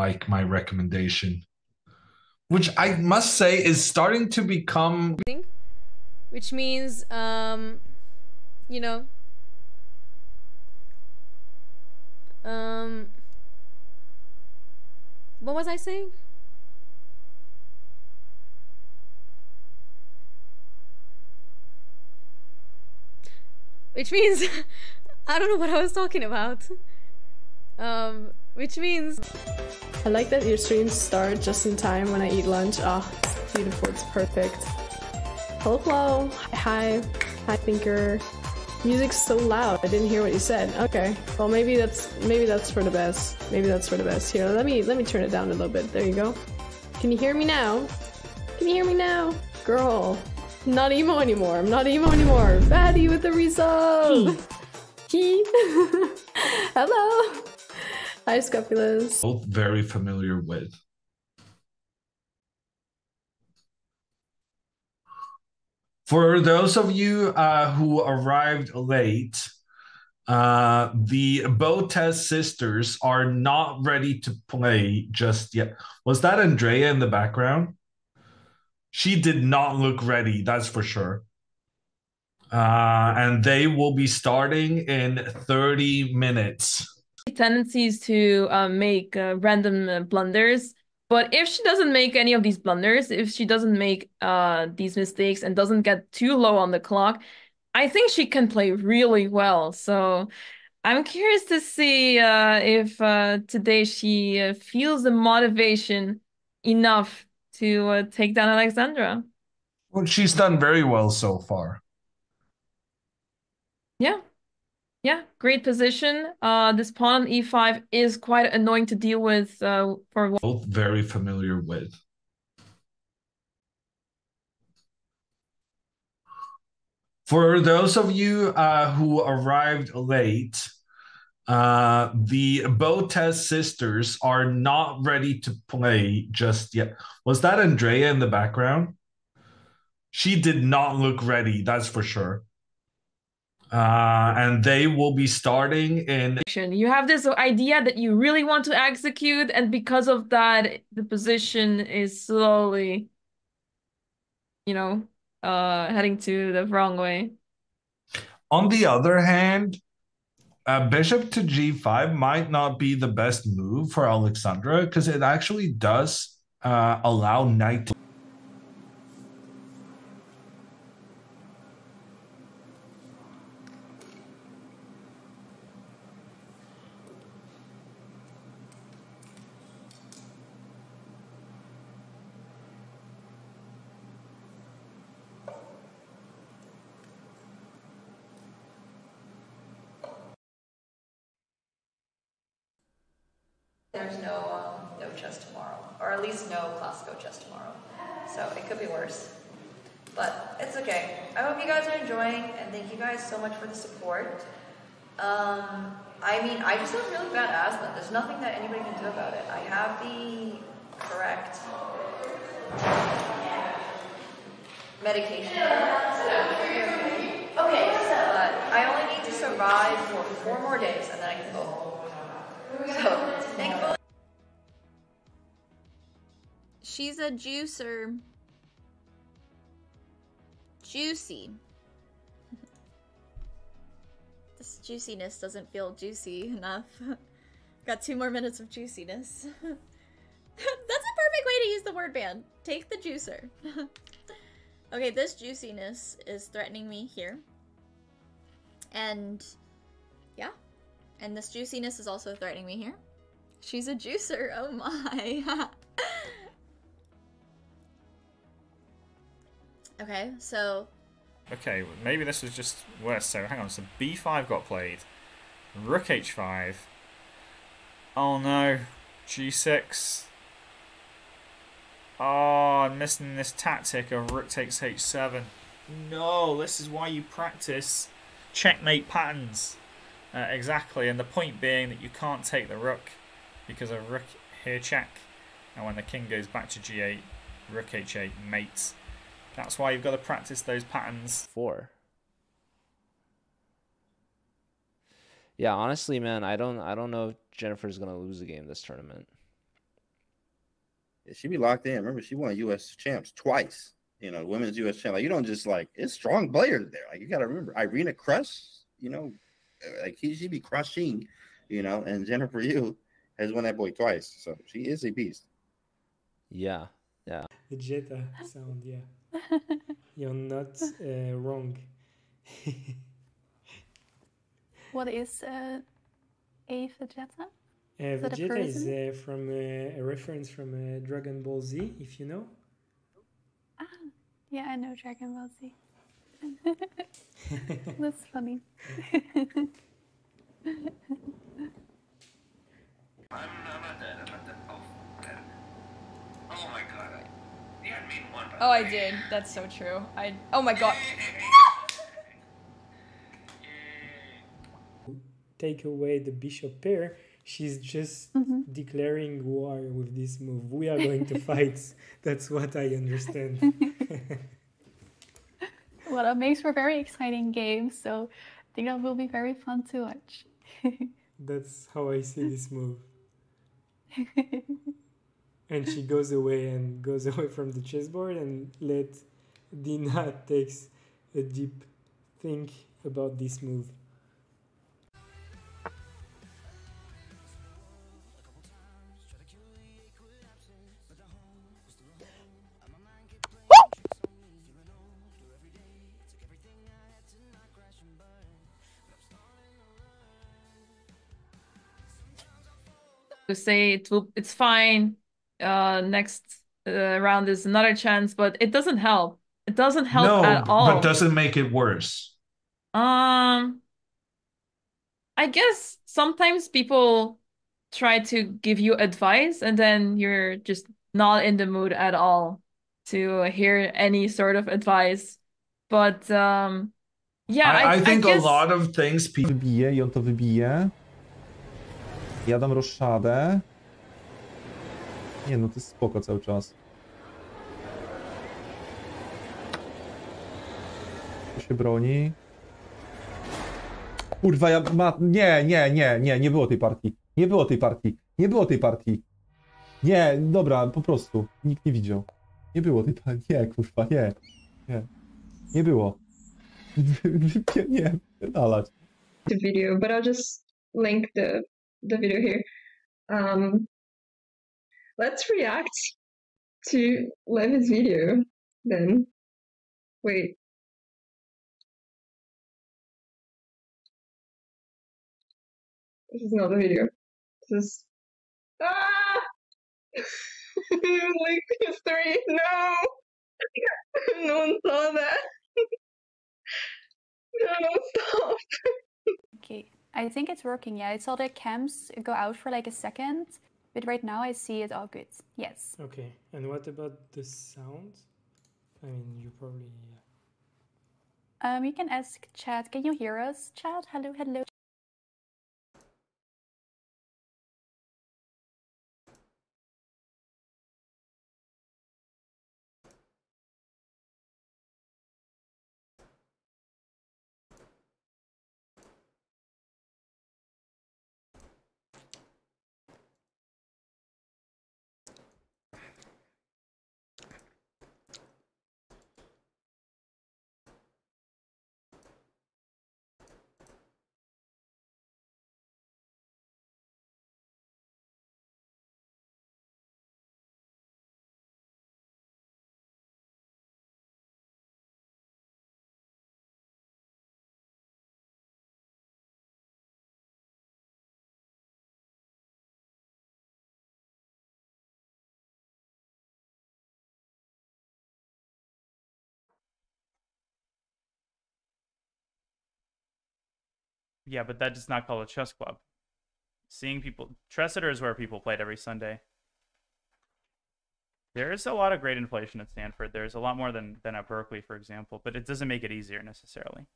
like my recommendation, which I must say is starting to become, which means you know, what was I saying? Which means I don't know what I was talking about. Which means I like that your streams start just in time when I eat lunch. Ah, oh, it's beautiful, it's perfect. Hello, hello. Hi, I think your music's so loud. I didn't hear what you said. Okay, well maybe that's for the best. Maybe that's for the best. Here, let me turn it down a little bit. There you go. Can you hear me now? Can you hear me now, girl? Not emo anymore. I'm not emo anymore. Batty with the resolve. He. Hello. Hi, Scopulas. Both very familiar with. For those of you who arrived late, the Botez sisters are not ready to play just yet. Was that Andrea in the background? She did not look ready, that's for sure. And they will be starting in 30 minutes. Tendencies to make random blunders. But if she doesn't make any of these blunders, if she doesn't make these mistakes and doesn't get too low on the clock, I think she can play really well. So I'm curious to see if today she feels the motivation enough to take down Alexandra. Well, she's done very well so far. Yeah. Yeah, great position. This pawn on e5 is quite annoying to deal with for both very familiar with. For those of you who arrived late, the Botez sisters are not ready to play just yet. Was that Andrea in the background? She did not look ready, that's for sure. And they will be starting in... You have this idea that you really want to execute, and because of that, the position is slowly, you know, heading to the wrong way. On the other hand, bishop to g5 might not be the best move for Alexandra, because it actually does allow knight to... There's no chess tomorrow, or at least no classical chess tomorrow, so it could be worse, but it's okay. I hope you guys are enjoying, and thank you guys so much for the support. I mean, I just have really bad asthma. There's nothing that anybody can do about it. I have the correct medication. Okay, but I only need to survive for 4 more days, and then I can go home. So, thankfully. She's a juicer. Juicy. This juiciness doesn't feel juicy enough. Got 2 more minutes of juiciness. That's a perfect way to use the word ban. Take the juicer. Okay, this juiciness is threatening me here. And yeah. And this juiciness is also threatening me here. She's a juicer, oh my. Okay, so... Okay, maybe this was just worse, so hang on, so b5 got played. Rook h5. Oh no, g6. Oh, I'm missing this tactic of rook takes h7. No, this is why you practice checkmate patterns. Exactly, and the point being that you can't take the rook because of rook here check, and when the king goes back to g8, rook h8 mates. That's why you've got to practice those patterns. 4. Yeah, honestly, man, I don't know if Jennifer's gonna lose the game this tournament. she be locked in. Remember, she won U.S. champs twice. You know, women's U.S. champ. Like, you don't just like, it's strong players there. Like, you got to remember, Irina Krush, you know, like she be crushing, you know, and Jennifer Yu has won that boy twice. So she is a beast. Yeah. Yeah. Vegeta sound, yeah. You're not wrong. What is a Vegeta? Vegeta is from a reference from Dragon Ball Z, if you know. Ah, yeah, I know Dragon Ball Z. That's funny. Oh my god! Oh, I did. That's so true. I. Oh my god. Take away the bishop pair. She's just declaring war with this move. We are going to fight. That's what I understand. Well, it makes for very exciting games, so I think that will be very fun to watch. That's how I see this move. And she goes away from the chessboard and let Dina takes a deep think about this move. To say it will, it's fine. Next round is another chance, but it doesn't help. It doesn't help at all. But doesn't make it worse. I guess sometimes people try to give you advice, and then you're just not in the mood at all to hear any sort of advice. But yeah, I think I guess... a lot of things people. Ja dam roszadę. Nie no, to jest spoko cały czas. To się broni. Kurwa, ja ma... Nie było tej partii. Nie, dobra, po prostu. Nikt nie widział. Nie było tej partii. Nie, kurwa, nie. Nie było. Nie, pierdalać. The video, but I'll just link the video here. Let's react to Levi's video then. Wait. This is not the video. This is... Ah! Link history! No! No one saw that! No, stop! Okay. I think it's working, yeah. I saw the cams go out for like a second, but right now I see it all good. Yes. Okay, and what about the sound? I mean, you probably... you can ask chat, can you hear us? Chat, hello, hello. Yeah, but that does not call a chess club. Seeing people... Tresseter is where people played every Sunday. There is a lot of great inflation at Stanford. There's a lot more than at Berkeley, for example, but it doesn't make it easier necessarily.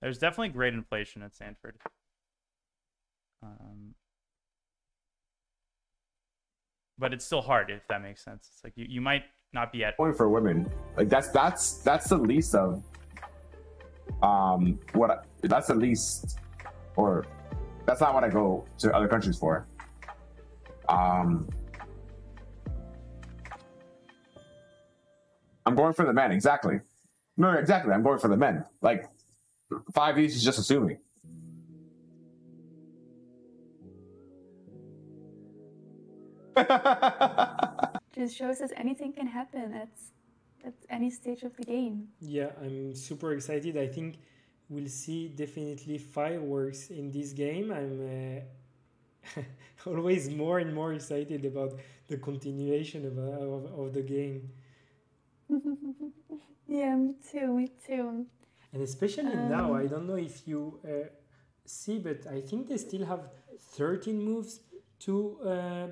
There's definitely great inflation at Stanford. But it's still hard, if that makes sense. It's like you might not be at... Point for women. Like, that's the least of... that's the least... Or that's not what I go to other countries for. born for the men. Exactly. No, exactly. I'm born for the men. Like, 5 years is just assuming. Just shows us anything can happen at any stage of the game. Yeah, I'm super excited. I think we'll see definitely fireworks in this game. I'm always more and more excited about the continuation of the game. Yeah, me too, me too. And especially now, I don't know if you see, but I think they still have 13 moves to